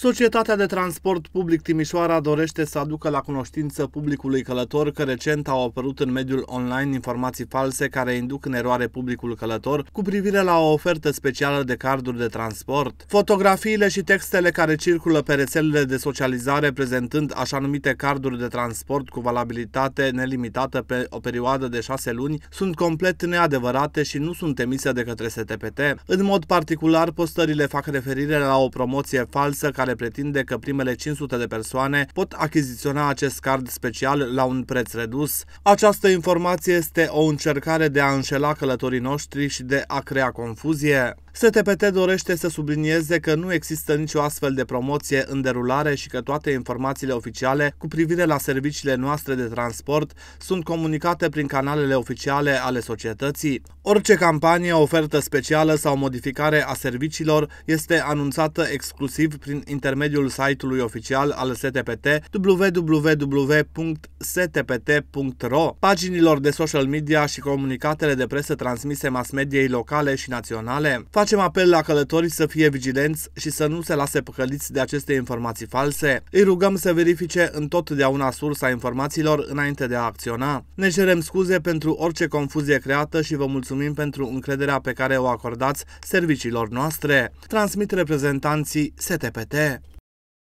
Societatea de Transport Public Timișoara dorește să aducă la cunoștință publicului călător că recent au apărut în mediul online informații false care induc în eroare publicul călător cu privire la o ofertă specială de carduri de transport. Fotografiile și textele care circulă pe rețelele de socializare prezentând așa numite carduri de transport cu valabilitate nelimitată pe o perioadă de 6 luni sunt complet neadevărate și nu sunt emise de către STPT. În mod particular, postările fac referire la o promoție falsă care pretinde că primele 500 de persoane pot achiziționa acest card special la un preț redus. Această informație este o încercare de a înșela călătorii noștri și de a crea confuzie. STPT dorește să sublinieze că nu există nicio astfel de promoție în derulare și că toate informațiile oficiale cu privire la serviciile noastre de transport sunt comunicate prin canalele oficiale ale societății. Orice campanie, ofertă specială sau modificare a serviciilor este anunțată exclusiv prin intermediul site-ului oficial al STPT, www.stpt.ro. Paginilor de social media și comunicatele de presă transmise mass-mediei locale și naționale. Facem apel la călătorii să fie vigilenți și să nu se lase păcăliți de aceste informații false. Îi rugăm să verifice întotdeauna sursa informațiilor înainte de a acționa. Ne cerem scuze pentru orice confuzie creată și vă mulțumim pentru încrederea pe care o acordați serviciilor noastre, transmit reprezentanții STPT.